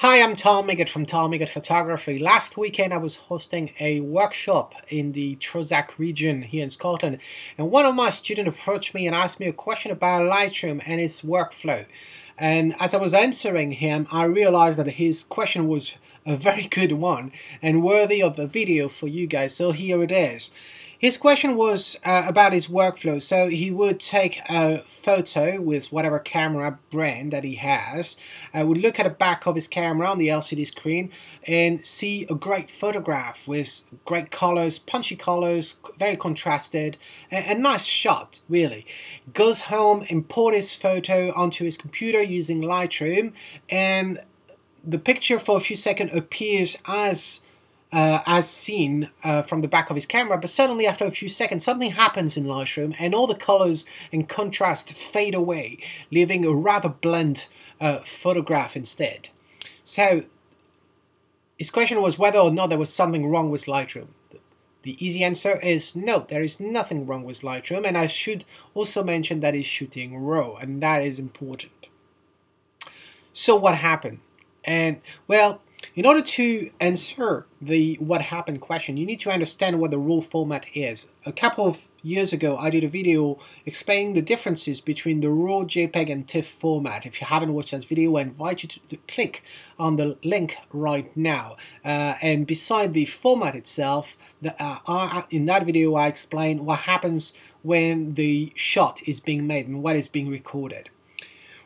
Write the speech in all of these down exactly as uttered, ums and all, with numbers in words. Hi, I'm Tom Migot from Tom Migot Photography. Last weekend I was hosting a workshop in the Trossac region here in Scotland, and one of my students approached me and asked me a question about Lightroom and its workflow. And as I was answering him, I realized that his question was a very good one and worthy of a video for you guys, so here it is. His question was uh, about his workflow. So he would take a photo with whatever camera brand that he has, uh, would look at the back of his camera on the L C D screen and see a great photograph with great colors, punchy colors, very contrasted, a, a nice shot really. Goes home, imports his photo onto his computer using Lightroom, and the picture for a few seconds appears as Uh, as seen uh, from the back of his camera, but suddenly after a few seconds something happens in Lightroom and all the colors and contrast fade away, leaving a rather bland uh, photograph instead. So his question was whether or not there was something wrong with Lightroom. The easy answer is no, there is nothing wrong with Lightroom, and I should also mention that he's shooting RAW, and that is important. So what happened? And well, in order to answer the what happened question, you need to understand what the RAW format is. A couple of years ago I did a video explaining the differences between the RAW, JPEG and TIFF format. If you haven't watched that video, I invite you to, to click on the link right now. Uh, and beside the format itself, the, uh, I, in that video I explain what happens when the shot is being made and what is being recorded.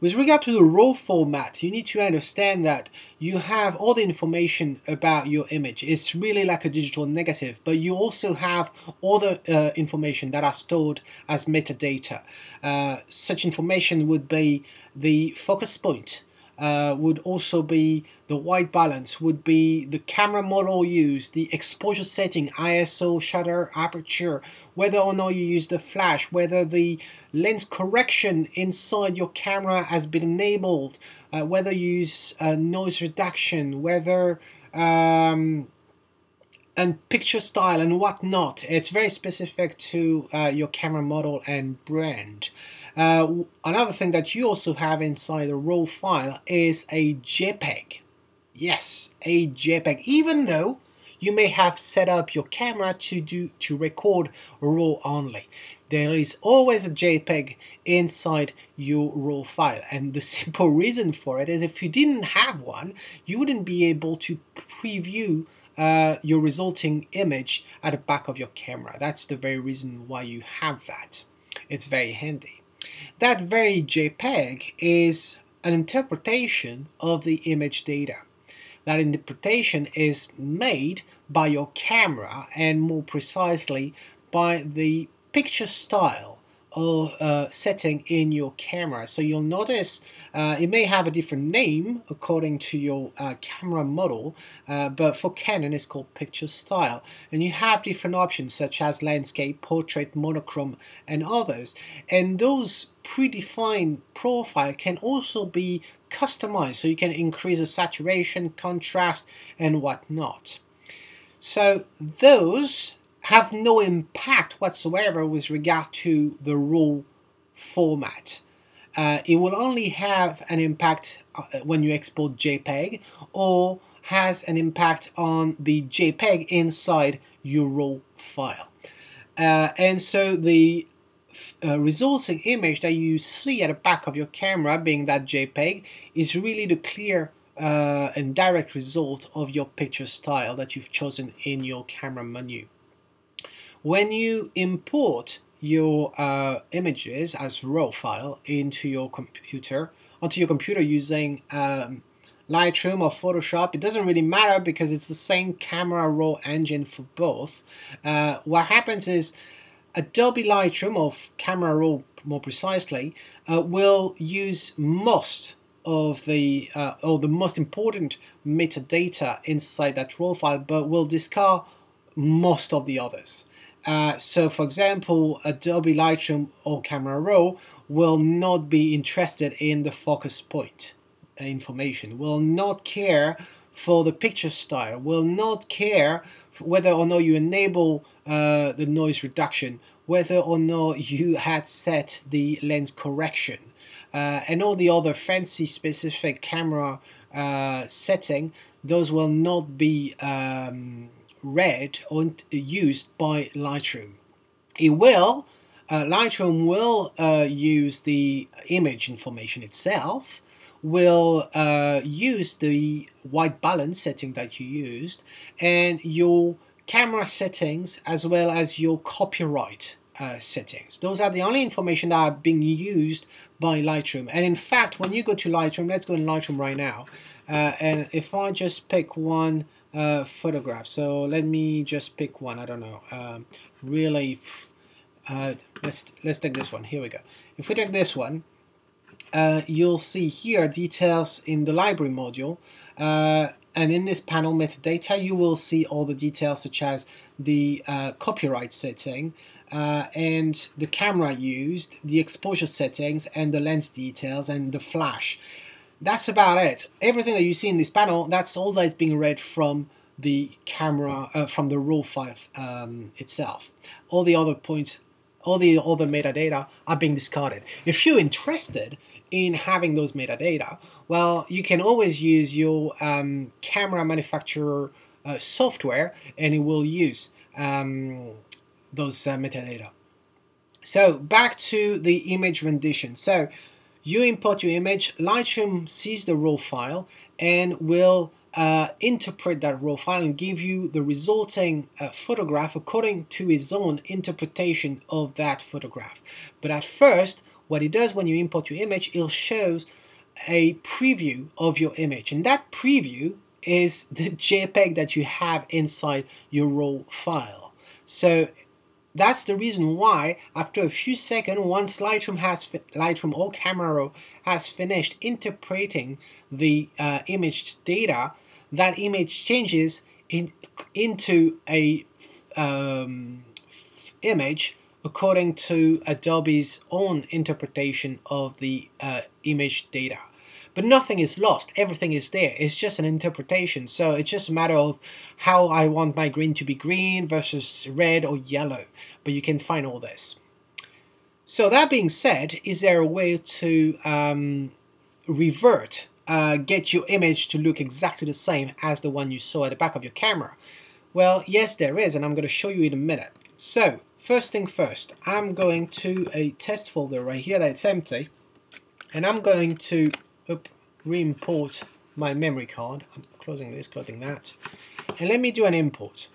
With regard to the RAW format, you need to understand that you have all the information about your image. It's really like a digital negative, but you also have all the uh, information that are stored as metadata. Uh, such information would be the focus point, uh, would also be the white balance, would be the camera model used, the exposure setting, I S O, shutter, aperture, whether or not you use the flash, whether the lens correction inside your camera has been enabled, uh, whether you use uh, noise reduction, whether um, and picture style and whatnot. It's very specific to uh, your camera model and brand. Uh, another thing that you also have inside the RAW file is a JPEG. Yes, a JPEG, even though you may have set up your camera to do to record RAW only. There is always a JPEG inside your RAW file, and the simple reason for it is if you didn't have one, you wouldn't be able to preview uh, your resulting image at the back of your camera. That's the very reason why you have that. It's very handy. That very JPEG is an interpretation of the image data. That interpretation is made by your camera, and more precisely by the picture style or uh, setting in your camera. So you'll notice uh, it may have a different name according to your uh, camera model, uh, but for Canon it's called picture style, and you have different options such as landscape, portrait, monochrome and others, and those predefined profile can also be customized, so you can increase the saturation, contrast and whatnot. So those have no impact whatsoever with regard to the RAW format. Uh, it will only have an impact when you export JPEG, or has an impact on the JPEG inside your RAW file. Uh, and so the uh, resulting image that you see at the back of your camera, being that JPEG, is really the clear uh, and direct result of your picture style that you've chosen in your camera menu. When you import your uh, images as RAW file into your computer, onto your computer using um, Lightroom or Photoshop, it doesn't really matter because it's the same Camera Raw engine for both. Uh, what happens is Adobe Lightroom, or Camera Raw more precisely, uh, will use most of the uh, or the most important metadata inside that RAW file, but will discard most of the others. Uh, so, for example, Adobe Lightroom or Camera Raw will not be interested in the focus point information, will not care for the picture style, will not care whether or not you enable uh, the noise reduction, whether or not you had set the lens correction. uh, and all the other fancy specific camera uh, setting, those will not be um, read or used by Lightroom. It will, uh, Lightroom will uh, use the image information itself, will uh, use the white balance setting that you used, and your camera settings as well as your copyright uh, settings. Those are the only information that are being used by Lightroom. And in fact, when you go to Lightroom, let's go in Lightroom right now, uh, and if I just pick one uh, photograph, so let me just pick one, I don't know, um, really, uh, let's, let's take this one, here we go. If we take this one, Uh, you'll see here details in the library module, uh, and in this panel metadata you will see all the details such as the uh, copyright setting uh, and the camera used, the exposure settings and the lens details and the flash. That's about it. Everything that you see in this panel, that's all that's being read from the camera, uh, from the RAW file um, itself. All the other points, all the other metadata are being discarded. If you're interested in having those metadata, well, you can always use your um, camera manufacturer uh, software and it will use um, those uh, metadata. So back to the image rendition. So you import your image, Lightroom sees the RAW file and will uh, interpret that RAW file and give you the resulting uh, photograph according to its own interpretation of that photograph. But at first, what it does when you import your image, it shows a preview of your image, and that preview is the JPEG that you have inside your RAW file. So that's the reason why, after a few seconds, once Lightroom has Lightroom or Camera Raw has finished interpreting the uh, image data, that image changes in, into a um, image according to Adobe's own interpretation of the uh, image data. But nothing is lost, everything is there, it's just an interpretation, so it's just a matter of how I want my green to be green versus red or yellow, but you can find all this. So that being said, is there a way to um, revert, uh, get your image to look exactly the same as the one you saw at the back of your camera? Well, yes there is, and I'm going to show you in a minute. So, first thing first, I'm going to a test folder right here that's empty, and I'm going to re-import my memory card. I'm closing this, closing that, and let me do an import.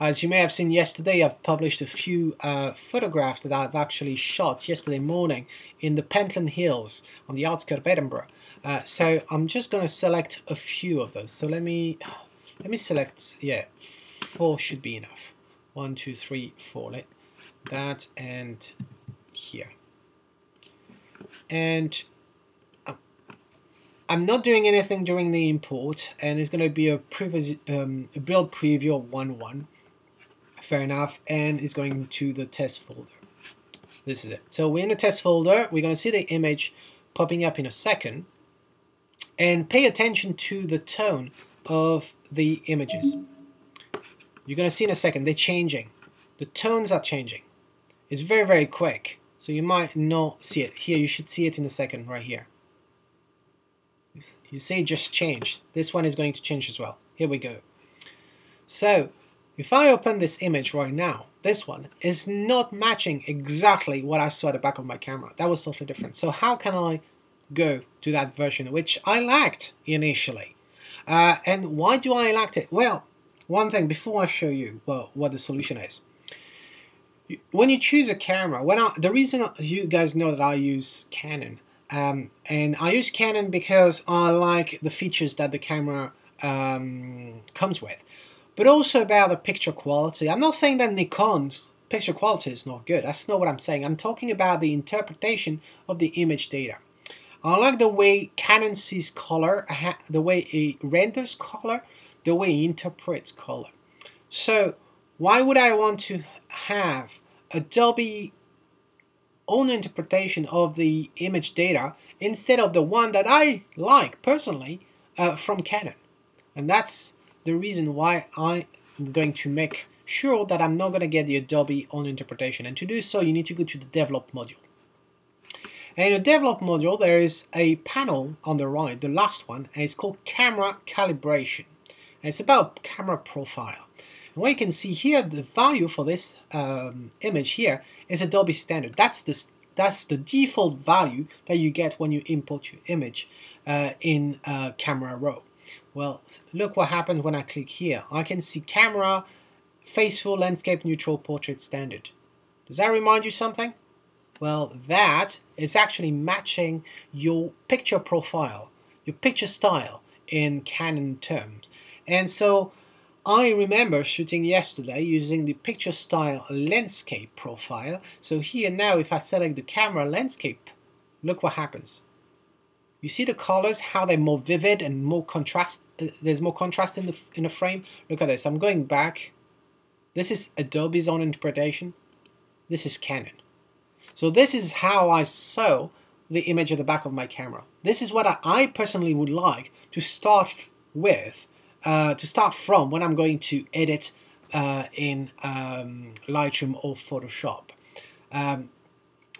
As you may have seen yesterday, I've published a few uh, photographs that I've actually shot yesterday morning in the Pentland Hills on the outskirts of Edinburgh. Uh, so I'm just going to select a few of those. So let me let me select, yeah, four should be enough. One, two, three, four. Let that and here, and I'm not doing anything during the import, and it's going to be a, previous, um, a build preview of one point one, fair enough, and it's going to the test folder. This is it. So we're in the test folder, we're going to see the image popping up in a second, and pay attention to the tone of the images. You're going to see in a second, they're changing. The tones are changing. It's very, very quick, so you might not see it. Here, you should see it in a second, right here. You see it just changed. This one is going to change as well. Here we go. So, if I open this image right now, this one is not matching exactly what I saw at the back of my camera. That was totally different. So how can I go to that version, which I lacked initially? Uh, and why do I lack it? Well, one thing before I show you well, what the solution is. When you choose a camera, when I, the reason you guys know that I use Canon, um, and I use Canon because I like the features that the camera um, comes with, but also about the picture quality. I'm not saying that Nikon's picture quality is not good, that's not what I'm saying. I'm talking about the interpretation of the image data. I like the way Canon sees color, the way it renders color, the way it interprets color. So why would I want to have Adobe's own interpretation of the image data instead of the one that I like personally uh, from Canon? And that's the reason why I'm going to make sure that I'm not going to get the Adobe own interpretation. And to do so, you need to go to the develop module. In the develop module, there is a panel on the right, the last one, and it's called Camera Calibration. And it's about camera profile. And what you can see here, the value for this um, image here is Adobe Standard. That's the that's the default value that you get when you import your image uh, in uh, Camera Raw. Well, look what happens when I click here. I can see Camera, Faithful, Landscape, Neutral, Portrait, Standard. Does that remind you something? Well, that is actually matching your picture profile, your picture style in Canon terms. And so I remember shooting yesterday using the picture style landscape profile. So here now, if I select the camera landscape, look what happens. You see the colors, how they're more vivid and more contrast. There's more contrast in the in the frame. Look at this. I'm going back. This is Adobe's own interpretation. This is Canon. So this is how I saw the image at the back of my camera. This is what I personally would like to start with, uh, to start from when I'm going to edit uh, in um, Lightroom or Photoshop. Um,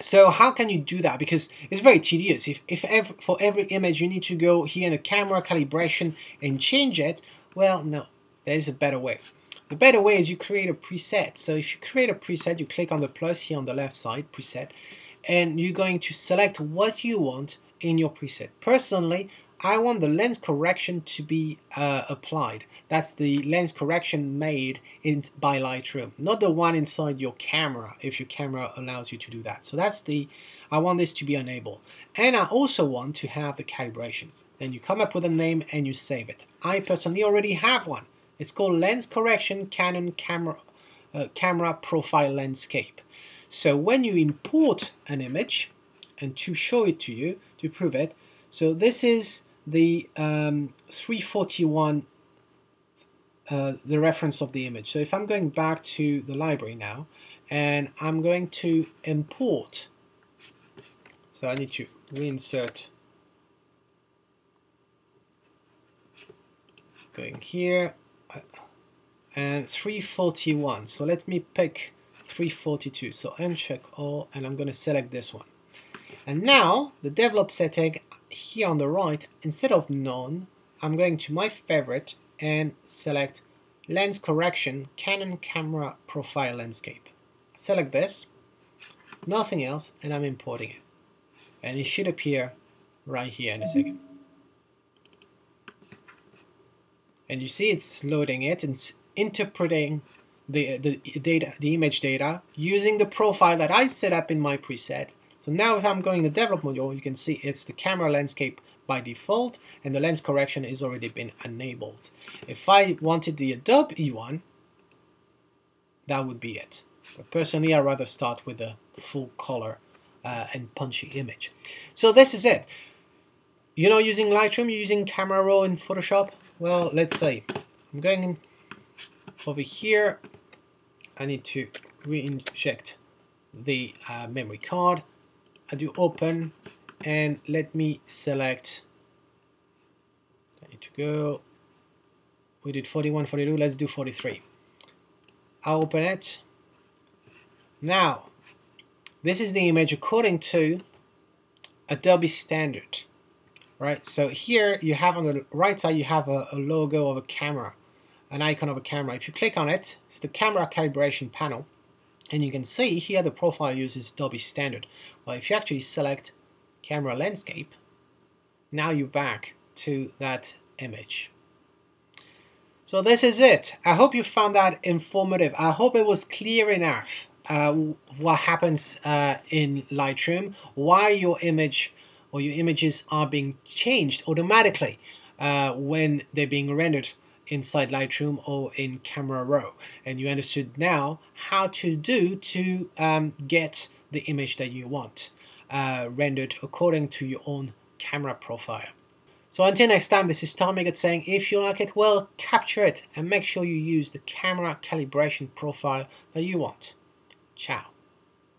So how can you do that? Because it's very tedious. If, if ever, for every image you need to go here in the camera calibration and change it, well, no, there is a better way. The better way is you create a preset. So if you create a preset, you click on the plus here on the left side, preset, and you're going to select what you want in your preset. Personally, I want the lens correction to be uh, applied. That's the lens correction made in, by Lightroom, not the one inside your camera, if your camera allows you to do that. So that's the, I want this to be enabled. And I also want to have the calibration. Then you come up with a name and you save it. I personally already have one. It's called Lens Correction Canon Camera, uh, Camera Profile Landscape. So when you import an image, and to show it to you, to prove it, so this is the um, three forty-one, uh, the reference of the image. So if I'm going back to the library now, and I'm going to import, so I need to reinsert, going here, and three forty-one, so let me pick three forty-two, so uncheck all, and I'm going to select this one. And now, the develop setting, here on the right, instead of none, I'm going to my favorite and select Lens Correction Canon Camera Profile Landscape. Select this, nothing else, and I'm importing it. And it should appear right here in a second. And you see it's loading it and it's interpreting the, the, data, the image data using the profile that I set up in my preset. So now if I'm going to the develop module, you can see it's the camera landscape by default, and the lens correction has already been enabled. If I wanted the Adobe one, that would be it. But personally, I'd rather start with a full color uh, and punchy image. So this is it. You know, using Lightroom, you're using Camera Raw in Photoshop. Well, let's say I'm going over here. I need to re-inject the uh, memory card. I do open, and let me select, I need to go, we did forty-one, forty-two, let's do forty-three. I'll open it. Now, this is the image according to Adobe Standard, right? So here you have on the right side, you have a, a logo of a camera, an icon of a camera. If you click on it, it's the camera calibration panel. And you can see here the profile uses Adobe Standard. Well, if you actually select Camera Landscape, now you're back to that image. So this is it. I hope you found that informative. I hope it was clear enough uh, what happens uh, in Lightroom, why your image or your images are being changed automatically uh, when they're being rendered inside Lightroom or in Camera Raw, and you understood now how to do to um, get the image that you want uh, rendered according to your own camera profile. So until next time, this is Tom Migot saying, if you like it, well, capture it and make sure you use the camera calibration profile that you want. Ciao.